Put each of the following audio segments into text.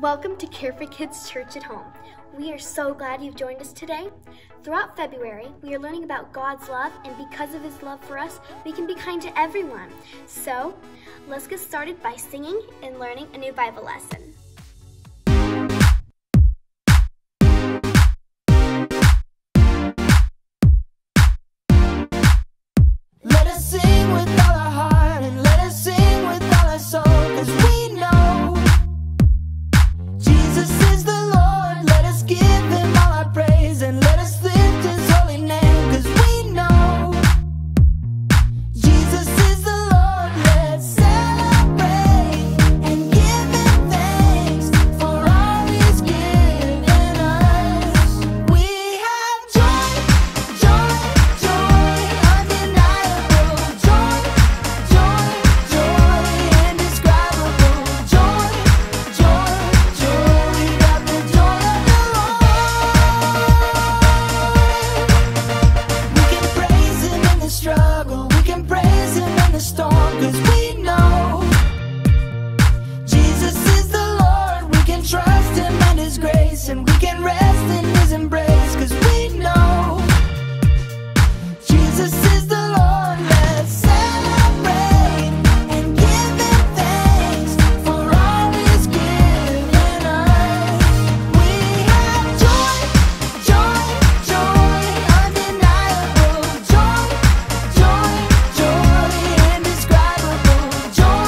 Welcome to Carefree Kids Church at Home. We are so glad you've joined us today. Throughout February, we are learning about God's love, and because of His love for us, we can be kind to everyone. So, let's get started by singing and learning a new Bible lesson. Let us sing with all our heart and let us sing with all our soul, 'cause we know Jesus is the Lord. Let us give Him all our praise and let us lift His holy name, 'cause we know Jesus is the Lord. Let's celebrate and give Him thanks for all He's given us. We have joy, joy, joy, undeniable joy, joy, joy, indescribable joy, joy.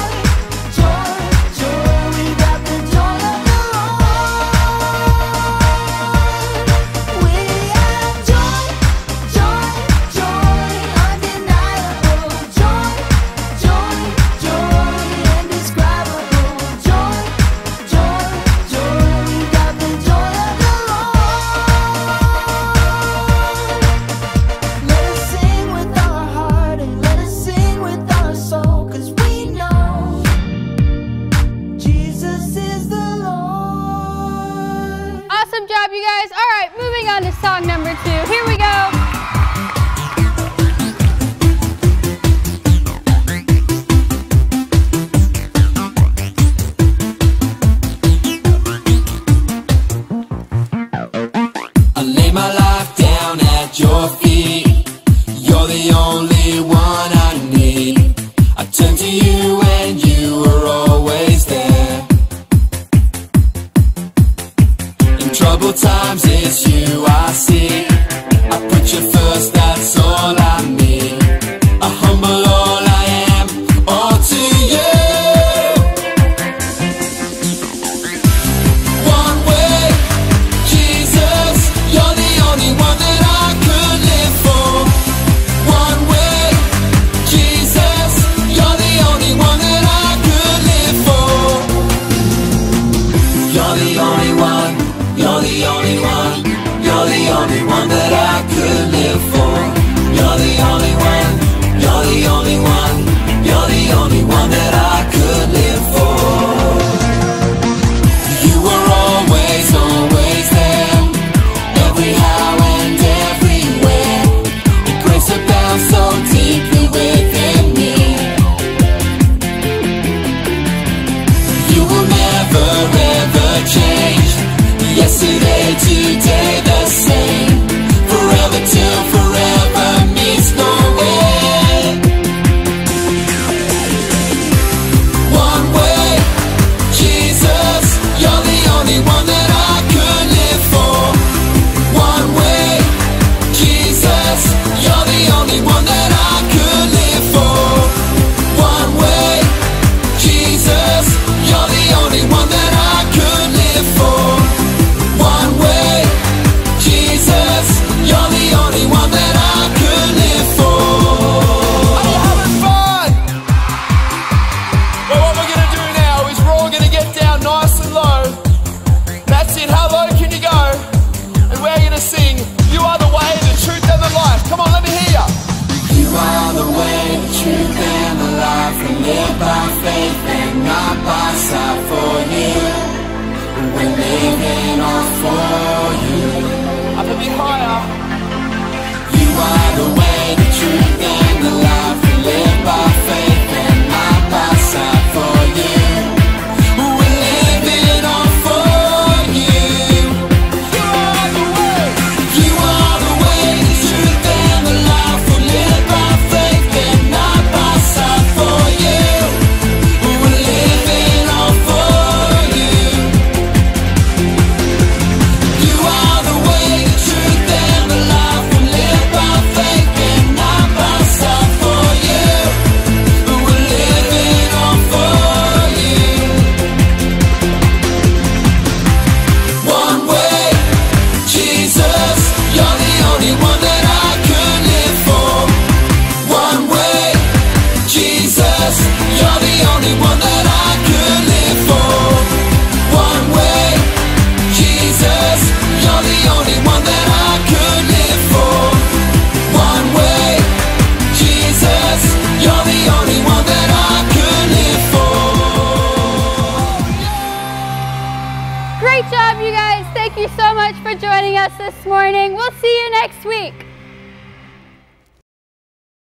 Great job, you guys. Thank you so much for joining us this morning. We'll see you next week.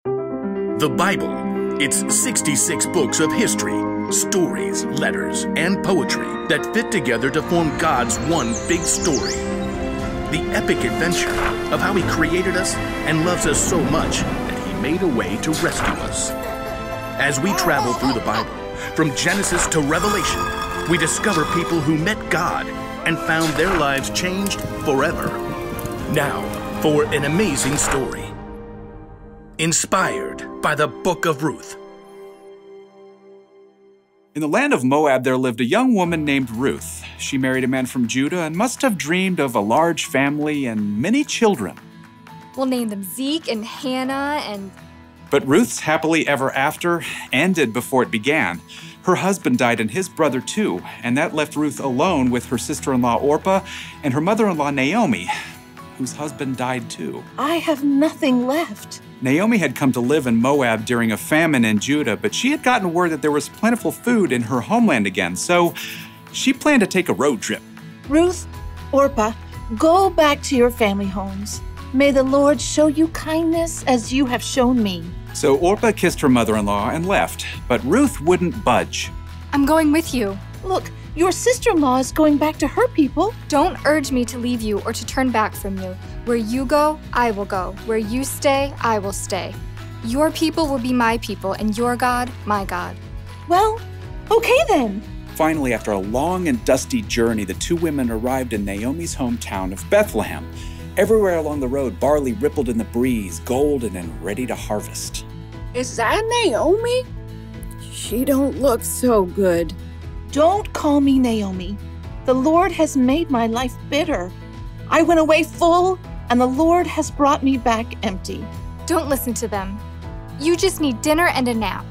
The Bible. It's 66 books of history, stories, letters, and poetry that fit together to form God's one big story. The epic adventure of how He created us and loves us so much that He made a way to rescue us. As we travel through the Bible, from Genesis to Revelation, we discover people who met God and found their lives changed forever. Now, for an amazing story. Inspired by the Book of Ruth. In the land of Moab, there lived a young woman named Ruth. She married a man from Judah and must have dreamed of a large family and many children. We'll name them Zeke and Hannah and... But Ruth's happily ever after ended before it began. Her husband died and his brother too, and that left Ruth alone with her sister-in-law Orpah and her mother-in-law Naomi, whose husband died too. I have nothing left. Naomi had come to live in Moab during a famine in Judah, but she had gotten word that there was plentiful food in her homeland again, so she planned to take a road trip. Ruth, Orpah, go back to your family homes. May the Lord show you kindness as you have shown me. So Orpah kissed her mother-in-law and left, but Ruth wouldn't budge. I'm going with you. Look, your sister-in-law is going back to her people. Don't urge me to leave you or to turn back from you. Where you go, I will go. Where you stay, I will stay. Your people will be my people, and your God, my God. Well, okay then. Finally, after a long and dusty journey, the two women arrived in Naomi's hometown of Bethlehem. Everywhere along the road, barley rippled in the breeze, golden and ready to harvest. Is that Naomi? She don't look so good. Don't call me Naomi. The Lord has made my life bitter. I went away full, and the Lord has brought me back empty. Don't listen to them. You just need dinner and a nap.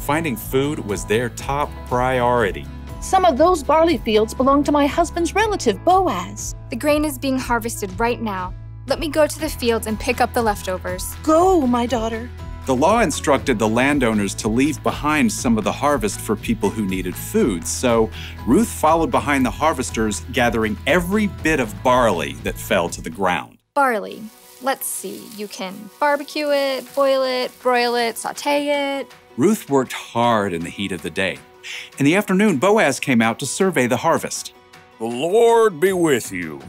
Finding food was their top priority. Some of those barley fields belong to my husband's relative, Boaz. The grain is being harvested right now. Let me go to the fields and pick up the leftovers. Go, my daughter. The law instructed the landowners to leave behind some of the harvest for people who needed food, so Ruth followed behind the harvesters, gathering every bit of barley that fell to the ground. Barley. Let's see. You can barbecue it, boil it, broil it, saute it. Ruth worked hard in the heat of the day. In the afternoon, Boaz came out to survey the harvest. The Lord be with you.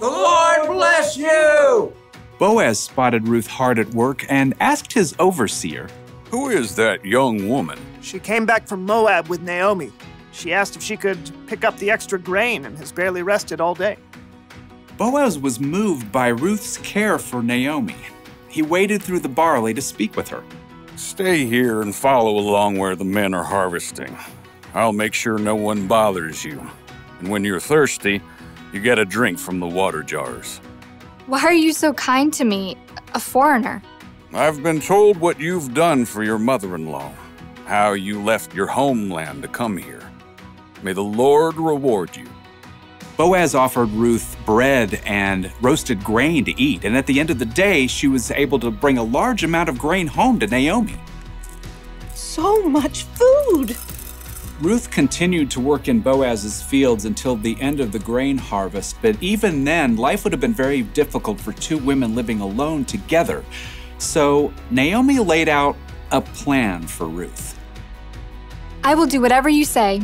The Lord bless you. Boaz spotted Ruth hard at work and asked his overseer, Who is that young woman? She came back from Moab with Naomi. She asked if she could pick up the extra grain and has barely rested all day. Boaz was moved by Ruth's care for Naomi. He waded through the barley to speak with her. Stay here and follow along where the men are harvesting. I'll make sure no one bothers you. And when you're thirsty, you get a drink from the water jars. Why are you so kind to me, a foreigner? I've been told what you've done for your mother-in-law, how you left your homeland to come here. May the Lord reward you. Boaz offered Ruth bread and roasted grain to eat, and at the end of the day, she was able to bring a large amount of grain home to Naomi. So much food! Ruth continued to work in Boaz's fields until the end of the grain harvest, but even then, life would have been very difficult for two women living alone together. So Naomi laid out a plan for Ruth. I will do whatever you say.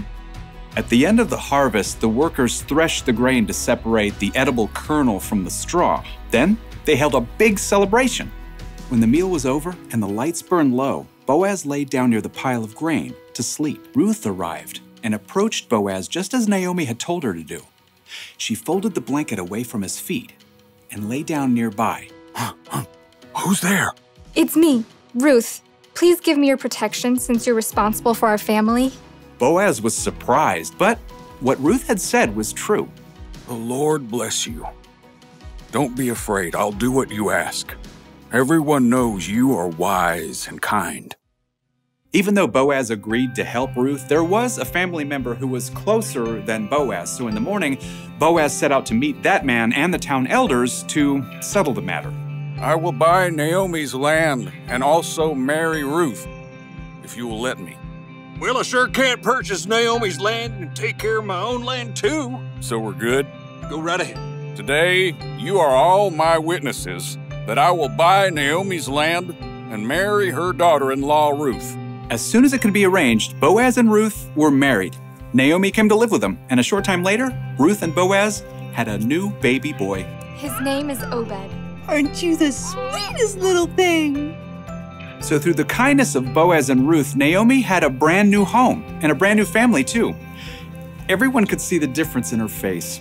At the end of the harvest, the workers threshed the grain to separate the edible kernel from the straw. Then they held a big celebration. When the meal was over and the lights burned low, Boaz laid down near the pile of grain to sleep. Ruth arrived and approached Boaz just as Naomi had told her to do. She folded the blanket away from his feet and lay down nearby. Who's there? It's me, Ruth. Please give me your protection since you're responsible for our family. Boaz was surprised, but what Ruth had said was true. The Lord bless you. Don't be afraid. I'll do what you ask. Everyone knows you are wise and kind. Even though Boaz agreed to help Ruth, there was a family member who was closer than Boaz. So in the morning, Boaz set out to meet that man and the town elders to settle the matter. I will buy Naomi's land and also marry Ruth, if you will let me. Well, I sure can't purchase Naomi's land and take care of my own land, too. So we're good? Go right ahead. Today, you are all my witnesses that I will buy Naomi's land and marry her daughter-in-law, Ruth. As soon as it could be arranged, Boaz and Ruth were married. Naomi came to live with them, and a short time later, Ruth and Boaz had a new baby boy. His name is Obed. Aren't you the sweetest little thing? So through the kindness of Boaz and Ruth, Naomi had a brand new home and a brand new family too. Everyone could see the difference in her face.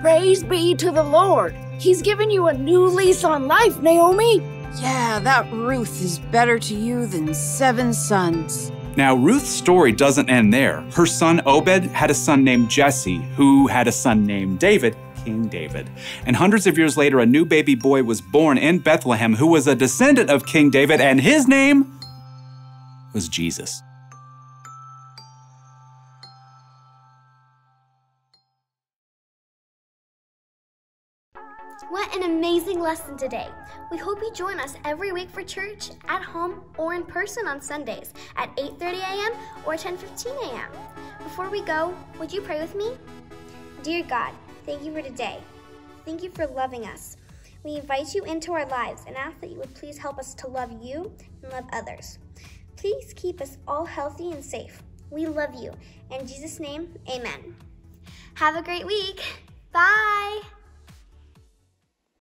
Praise be to the Lord. He's given you a new lease on life, Naomi. Yeah, that Ruth is better to you than 7 sons. Now, Ruth's story doesn't end there. Her son Obed had a son named Jesse, who had a son named David, King David. And hundreds of years later, a new baby boy was born in Bethlehem who was a descendant of King David, and his name was Jesus. What an amazing lesson today. We hope you join us every week for church, at home, or in person on Sundays at 8:30 a.m. or 10:15 a.m. Before we go, would you pray with me? Dear God, thank you for today. Thank you for loving us. We invite you into our lives and ask that you would please help us to love you and love others. Please keep us all healthy and safe. We love you. In Jesus' name, amen. Have a great week. Bye.